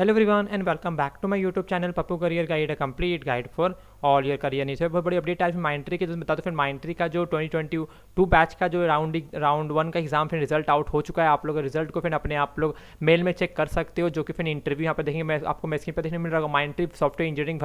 Hello everyone and welcome back to my YouTube channel Pappu career guide, a complete guide for all your career needs. बहुत बड़ी update आज Mindtree के बता दो। फिर माइंडट्री का जो 2022 बैच का जो राउंड 1 का एग्जाम फिर रिजल्ट आउट हो चुका है। आप लोग रिजल्ट को फिर अपने आप लोग मेल में चेक कर सकते हो, जो कि फिर इंटरव्यू यहाँ पर देखेंगे। मैं आपको मैसेज पर देखने मिल रहा है Mindtree software engineering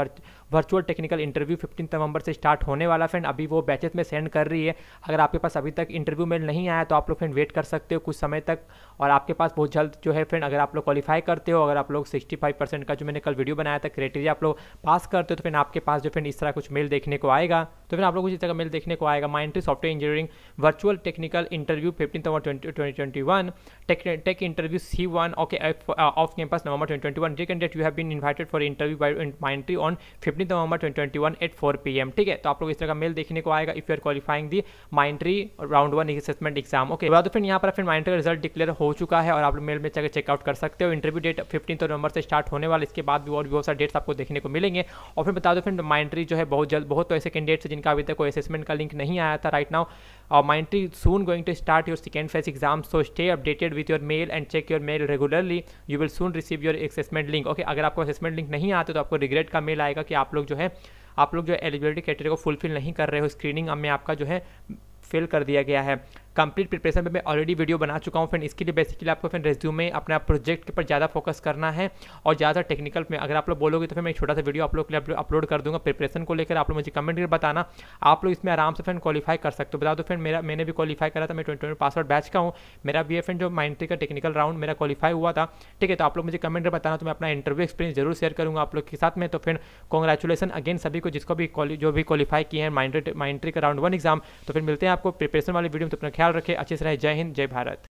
virtual technical interview 15 नवंबर से स्टार्ट होने वाला। फ्रेंड अभी वो बैचेस में सेंड कर रही है। अगर आपके पास अभी तक इंटरव्यू मेल नहीं आया तो आप लोग फ्रेंड वेट कर सकते हो कुछ समय तक, और आपके पास बहुत जल्द जो है फ्रेंड अगर आप लोग क्वालिफाई करते हो, अगर आप लोग 65% का जो मैंने कल वीडियो बनाया था क्राइटेरिया आप लोग पास करते हो तो फिर आपके पास जो फिर इस तरह कुछ मेल देखने को आएगा। तो फिर आप लोग कुछ इस तरह मेल देखने को आएगा। Mindtree software engineering virtual technical interview 15 November 2021, tech interview C1 okay off campus November 2021। जी candidate you have been invited for interview by Mindtree on 15 November 2021 at 4 PM। ठीक है, तो आप लोग इस तरह का मेल देखने को आएगा if you are qualifying the Mindtree round 1 assessment exam. Okay, बाद फिर यहाँ पर फिर माइंडट्री का रिजल्ट डिक्लेयर हो चुका है और आप लोग मेल में जाकर चेकआउट कर सकते हो। इंटरव्यू डेट 15 नवंबर से स्टार्ट होने वाला। इसके बाद भी और बहुत सारे डेट्स आपको देखने को मिलेंगे। और फिर बता दो फिर माइंडट्री जो है बहुत जल्द बहुत ऐसे कैंडिडेट्स जिनका अभी तक कोई असेसमेंट का लिंक नहीं आया था। Right now Mindtree soon going to start your second phase exam, so stay updated with your mail and check your mail regularly, you will soon receive your assessment link. Okay, अगर आपको assessment link नहीं आते तो आपको regret का mail आएगा कि आप लोग जो है एलिजिबिलिटी क्राइटेरिया को फुलफिल नहीं कर रहे हो, स्क्रीनिंग में आपका जो है फेल कर दिया गया है। कंप्लीट प्रिपरेशन पे मैं ऑलरेडी वीडियो बना चुका हूँ। फिर इसके लिए बेसिकली आपको फिर रेज्यूमे अपना प्रोजेक्ट के ऊपर ज़्यादा फोकस करना है और ज़्यादा टेक्निकल में अगर आप लोग बोलोगे तो फिर मैं एक छोटा सा वीडियो आप लोग के लिए अपलोड कर दूंगा प्रिपरेशन को लेकर। आप लोग मुझे कमेंट करके बताना आप लोग इसमें आराम से फिर क्वालिफाई कर सकते हो। बता दो फिर मैंने भी क्वालिफाई करा था। मैं 2020 पासवर्ड बैच का हूँ। मेरा भी फ्रेंड जो माइंडट्री का टेक्निकल राउंड मेरा क्वालिफाई हुआ था। ठीक है, तो आप लोग मुझे कमेंट करके बताना, तो मैं अपना इंटरव्यू एक्सपीरियंस जरूर शेयर करूँगा आप लोग के साथ में। तो फिर कॉन्ग्रेचुलेसन अगेन सभी को जिसको भी जो भी क्वालिफाई किए हैं माइंडट्री का राउंड 1 एग्जाम। तो फिर मिलते हैं आपको प्रिपरेशन वाले वीडियो में। तो अपना ख्याल रखें, अच्छे से रहें। जय हिंद, जय भारत।